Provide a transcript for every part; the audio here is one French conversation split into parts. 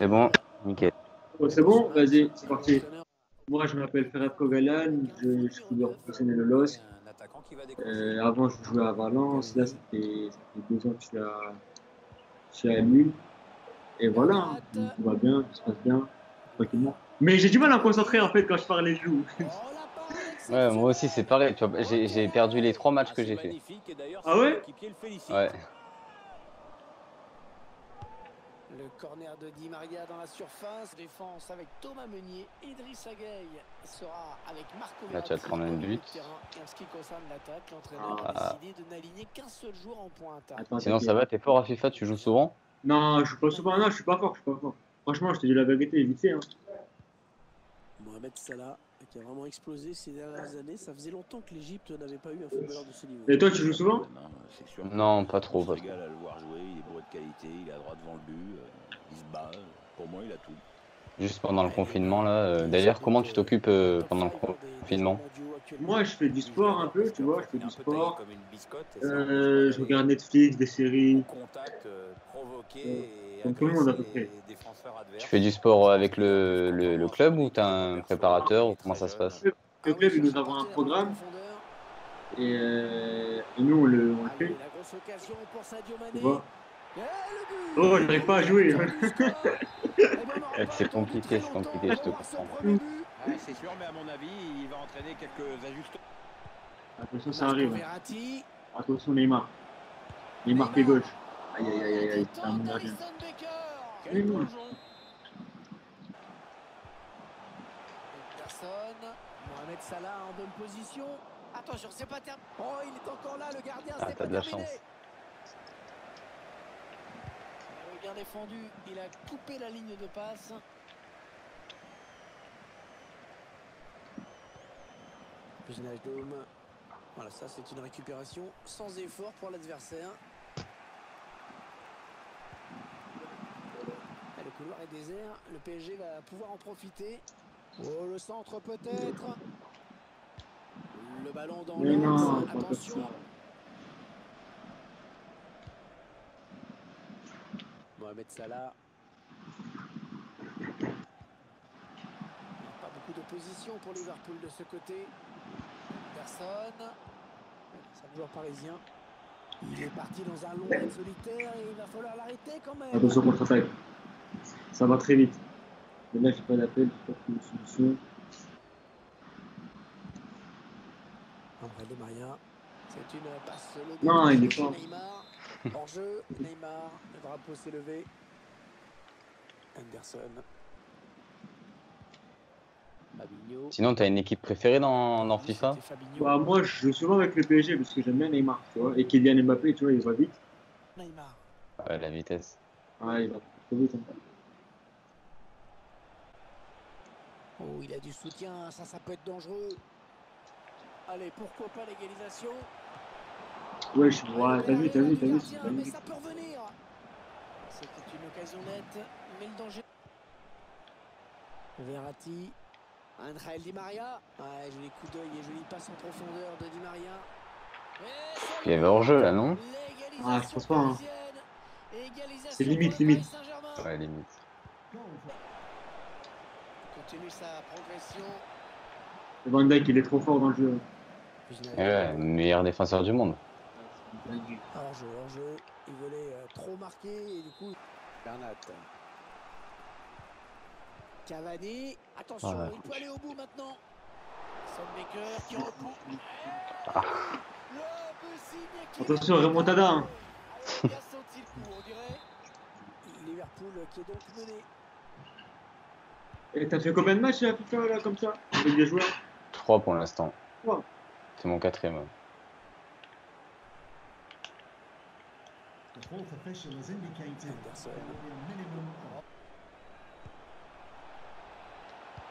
C'est bon, nickel. Oh, c'est bon, vas-y, c'est parti. Moi, je m'appelle Ferhat Cogalan, je suis joueur professionnel de LOSC. Avant, je jouais à Valence. Là, ça fait 2 ans que je suis à Lille. Et voilà, tout va bien, tout se passe bien, tranquillement. Mais j'ai du mal à me concentrer en fait quand je parle et je joue. Ouais, moi aussi, c'est pareil. J'ai perdu les 3 matchs que j'ai fait. Ah ouais? Ouais. Le corner de Di Maria dans la surface. Défense avec Thomas Meunier. Idrissa Gueye sera avec Marco Milito. Là, tu vas te prendre un but. En ce qui concerne l'attaque, l'entraîneur a décidé de n'aligner qu'un seul joueur en pointe. Attends, sinon, ça va, t'es fort à FIFA, tu joues souvent? Non, je joue pas souvent. Non, je suis pas fort. Franchement, je te dis la vérité, vite fait. Hein. Mohamed Salah, qui a vraiment explosé ces dernières années. Ça faisait longtemps que l'Égypte n'avait pas eu un footballeur de ce niveau. Et toi, tu joues souvent? Non, pas trop. Il est à le voir jouer, il est bourré de qualité, il est à droite devant le but, il se bat. Pour moi, il a tout. Juste pendant le confinement, là. D'ailleurs, comment tu t'occupes pendant le confinement? Moi, je fais du sport un peu, tu vois. Je fais du sport. Je regarde Netflix, des séries. Comme tout le monde, à peu près. Tu fais du sport avec le club ou tu as un préparateur ou comment ça se passe? Le club, il nous envoie un programme et nous, on le fait. Tu vois? Oh, je n'arrive pas à jouer. C'est compliqué, je te comprends. C'est sûr, mais à mon avis, il va entraîner quelques ajustements. Attention, ça arrive. Attention, Neymar. Neymar pied gauche. Aïe, aïe, aïe, aïe, c'est un bon gardien. Personne. Mohamed Salah en bonne position. Attention, c'est pas terminé. Oh, il est encore là, le gardien. Ah, t'as de la chance. Bien défendu, il a coupé la ligne de passe. Business Dome. Voilà, ça c'est une récupération sans effort pour l'adversaire. Le couloir est désert, le PSG va pouvoir en profiter. Oh, le centre peut-être. Le ballon dans l'axe, attention. Mohamed Salah. Pas beaucoup d'opposition pour Liverpool de ce côté. Personne. C'est un joueur parisien. Il est parti dans un long raid solitaire et il va falloir l'arrêter quand même. Attention contre-attaque. Ça va très vite. Mais là, j'ai pas d'appel, j'ai pas de solution. André Di Maria. C'est une passe solide. Non, il est fort. En jeu, Neymar, le drapeau s'est levé. Anderson. Fabinho. Sinon, tu as une équipe préférée dans FIFA? Bah, moi, je joue souvent avec le PSG parce que j'aime bien Neymar, tu vois. Et Kylian Mbappé, tu vois, il va vite. Neymar. Ouais, la vitesse. Ouais, il va trop vite. Hein. Oh, il a du soutien, ça peut être dangereux. Allez, pourquoi pas l'égalisation? Ouais, t'as vu. Mais ça peut revenir. C'était une occasion nette, mais le danger. Verratti, André Di Maria. Ouais, joli coup d'œil et joli passe en profondeur de Di Maria. Il y avait hors-jeu là, non? Ah, je pense pas. Hein. C'est limite. Ouais, limite. Continue sa progression. Le Van Dijk, il est trop fort dans le jeu. Ouais, meilleur défenseur du monde. Hors jeu, il voulait trop marquer et du coup Bernat. Cavani, attention, voilà. Il peut aller au bout maintenant. Sonmaker qui repousse. Ah. Attention, remontada. Hein. Il a senti le coup, on dirait. Liverpool qui est donc mené. Et t'as fait combien de matchs à FIFA là comme ça avec des joueurs? 3 pour l'instant. Ouais. C'est mon 4e. Hein.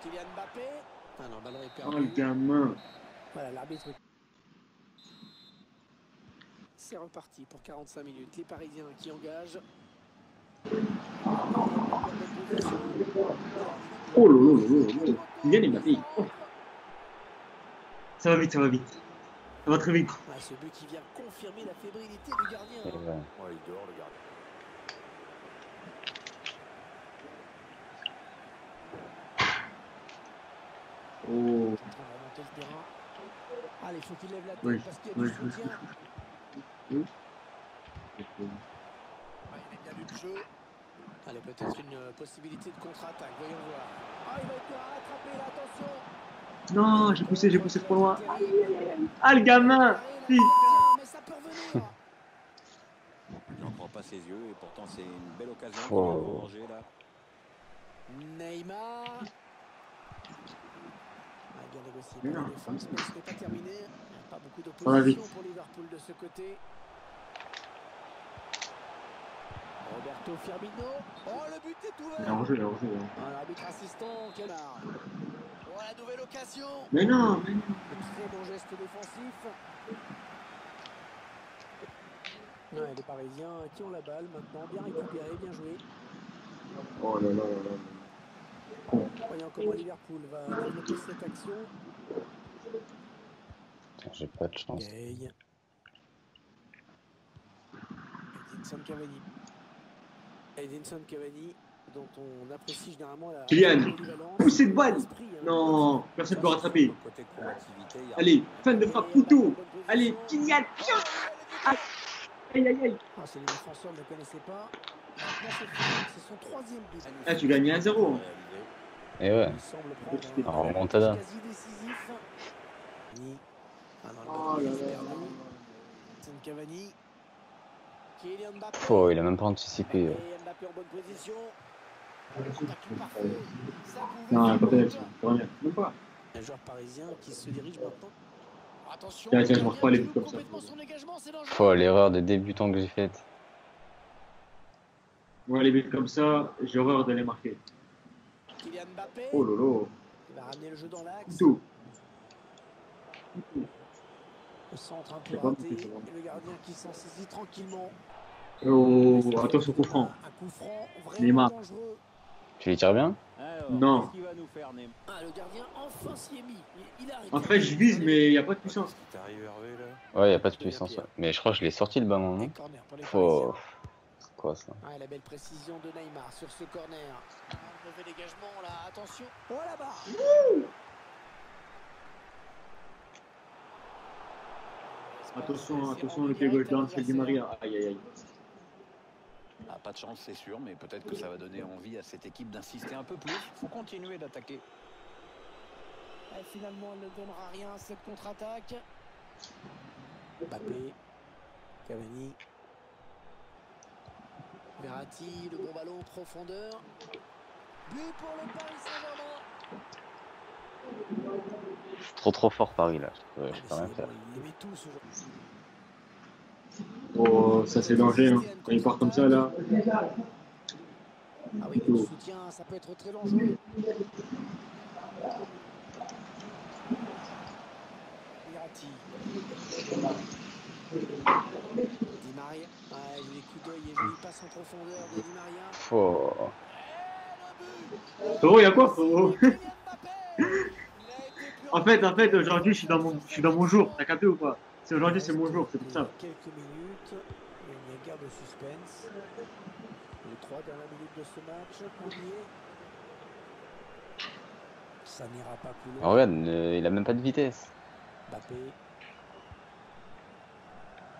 Kylian Mbappé. Ah non, balle récupérée. Oh le gamin. Voilà, l'arbitre. C'est reparti pour 45 minutes. Les Parisiens qui engagent. Oh là là, Kylian Mbappé. Ça va vite, ça va vite. Ça va très vite. Ah, ce but qui vient confirmer la fébrilité du gardien. Hein. Ouais. Ouais, il est dehors, le gardien. Oh. Allez, faut qu'il lève la tête parce qu'il y a du soutien. Oui. Il est bien vu le jeu. Allez, peut-être une possibilité de contre-attaque. Voyons voir. Ah, il va être rattrapé, attention. Non, j'ai poussé trop loin. Ah, le gamin. Il n'en prend pas ses yeux et pourtant c'est une belle occasion pour manger là. Neymar. Bien négocié par la défense, mais ce n'est pas terminé. Pas beaucoup d'opposition pour Liverpool de ce côté. Roberto Firmino. Oh, le but est ouvert. Il a rejoué. L'arbitre assistant, quel art. Oh, la nouvelle occasion. Mais non, mais non. Très bon geste défensif. Ouais, les Parisiens qui ont la balle maintenant. Bien récupéré, bien joué. Oh là là là là. Voyons comment Liverpool va développer cette action. J'ai pas de chance. Edinson Cavani, dont on apprécie généralement la. Kylian, poussez de balle. Non, personne ne peut rattraper. Allez, fin de frappe, Couteau. Allez, Kylian. Aïe, aïe, aïe. C'est les défenseurs ne le connaissaient pas. C'est son troisième but. Ah, tu gagnes 1-0. Hein. Et ouais. Un remontada. Oh, il a même pas anticipé. Non, pas. Un joueur parisien qui se dirige maintenant. Attention. Tiens, je ne mange pas les buts comme ça. Oh, l'erreur des débutants que j'ai faite. Ouais, les buts comme ça, j'ai horreur de les marquer. Kylian Mbappé. Oh lolo. Il va ramener le jeu dans l'axe. Tout. Le centre un peu raté. Et le gardien qui s'en saisit tranquillement. Oh, attention au coup franc. Un coup franc vraiment dangereux. Tu les tires bien? Non. Ah, le gardien enfin s'y est mis. En fait, je vise, mais il n'y a pas de puissance. Ouais, il n'y a pas de puissance. Ouais. Mais je crois que je l'ai sorti le ballon, non? Faut... Quoi, ça. Ah, la belle précision de Neymar sur ce corner. Mauvais dégagement là, attention. Oh la barre. Attention, attention le pied gauche de Di Maria. Aïe aïe aïe. Ah, pas de chance, c'est sûr, mais peut-être que ça va donner envie à cette équipe d'insister un peu plus. Faut continuer d'attaquer. Et finalement, elle ne donnera rien à cette contre-attaque. Mbappé, Cavani. Verratti, le bon ballon en profondeur. But pour le Paris Saint-Germain. Trop fort Paris là. Je peux rien faire. Oh, ça c'est danger hein. Quand il part comme ça là. Ah oui, le soutien, ça peut être très dangereux. Verratti. Di Maria, les coups d'œil et une passe en profondeur de Di Maria. Oh. Frérot, il y a quoi, frérot? En fait, aujourd'hui, je suis dans mon jour. T'as capté ou pas? C'est aujourd'hui, c'est mon jour, c'est pour ça. Quelques minutes, il n'y a guère de suspense. Les 3 dernières minutes de ce match, on y est. Ça n'ira pas plus loin. Oh, regarde, il a même pas de vitesse. Mbappé.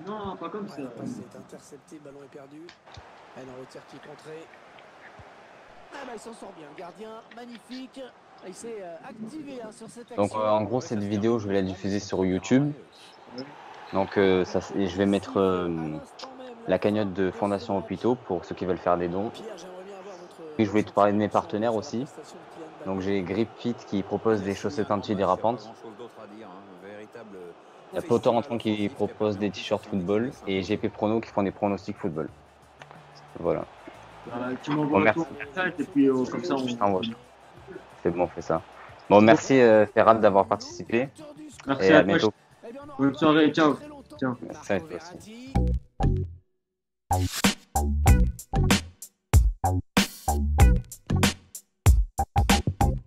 Non, pas comme ça. C'est intercepté, ballon est perdu. Elle en retire qui est contrée. Ah bah il s'en sort bien, gardien magnifique. Il s'est activé hein, sur cette action. Donc en gros cette vidéo je vais la diffuser sur YouTube. Donc ça, et je vais mettre la cagnotte de Fondation Hôpitaux pour ceux qui veulent faire des dons. Puis je voulais te parler de mes partenaires aussi. Donc j'ai Grip Fit qui propose des chaussettes antidérapantes. Il y a Poteaurentrant qui propose des t-shirts football et GP Prono qui font des pronostics football. Voilà. Tu m'envoies ton message et puis comme ça on t'envoie. C'est bon, on fait ça. Bon, merci Ferhat d'avoir participé. Merci et à bientôt. Bonne soirée, ciao. Ciao. Merci à toi aussi.